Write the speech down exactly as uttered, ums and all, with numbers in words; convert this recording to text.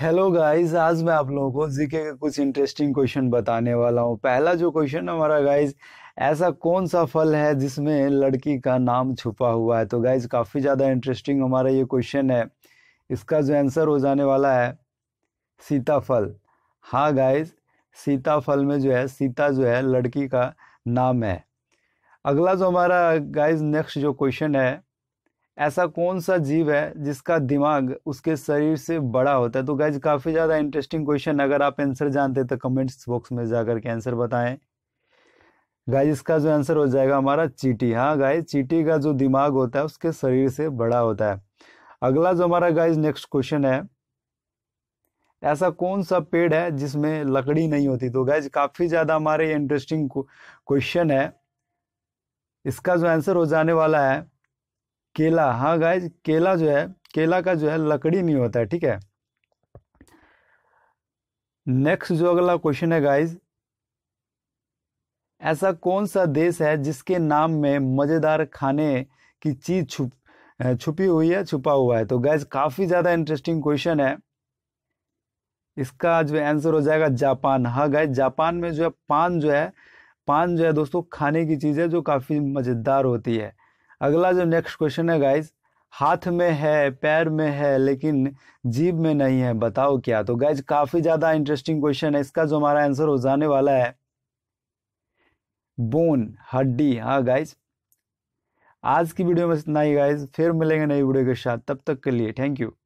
Hello guys, आज मैं आप लोगों को जीके के कुछ इंटरेस्टिंग क्वेश्चन बताने वाला हूँ। पहला जो क्वेश्चन हमारा गाइस, ऐसा कौन सा फल है जिसमें लड़की का नाम छुपा हुआ है। तो गाइस काफ़ी ज़्यादा इंटरेस्टिंग हमारा ये क्वेश्चन है। इसका जो आंसर हो जाने वाला है सीताफल। हाँ गाइस, सीताफल में जो है सीता जो है लड़की का नाम है। अगला जो हमारा गाइस नेक्स्ट जो क्वेश्चन है, ऐसा कौन सा जीव है जिसका दिमाग उसके शरीर से बड़ा होता है। तो गाइज काफ़ी ज़्यादा इंटरेस्टिंग क्वेश्चन, अगर आप आंसर जानते तो कमेंट्स बॉक्स में जाकर के आंसर बताएं। गाइज इसका जो आंसर हो जाएगा हमारा चींटी। हाँ गाइज, चींटी का जो दिमाग होता है उसके शरीर से बड़ा होता है। अगला जो हमारा गाइज नेक्स्ट क्वेश्चन है, ऐसा कौन सा पेड़ है जिसमें लकड़ी नहीं होती। तो गाइज काफ़ी ज़्यादा हमारे इंटरेस्टिंग क्वेश्चन है। इसका जो आंसर हो जाने वाला है केला। हाँ गाइज, केला जो है केला का जो है लकड़ी नहीं होता है, ठीक है। नेक्स्ट जो अगला क्वेश्चन है गाइज, ऐसा कौन सा देश है जिसके नाम में मजेदार खाने की चीज छुप छुपी हुई है छुपा हुआ है। तो गाइज काफी ज्यादा इंटरेस्टिंग क्वेश्चन है। इसका जो आंसर हो जाएगा जापान। हाँ गाइज, जापान में जो है पान जो है पान जो है दोस्तों खाने की चीज है जो काफी मजेदार होती है। अगला जो नेक्स्ट क्वेश्चन है गाइज, हाथ में है पैर में है लेकिन जीभ में नहीं है, बताओ क्या। तो गाइज काफी ज्यादा इंटरेस्टिंग क्वेश्चन है। इसका जो हमारा आंसर हो जाने वाला है बोन, हड्डी। हाँ गाइज, आज की वीडियो में इतना ही गाइज, फिर मिलेंगे नई वीडियो के साथ, तब तक के लिए थैंक यू।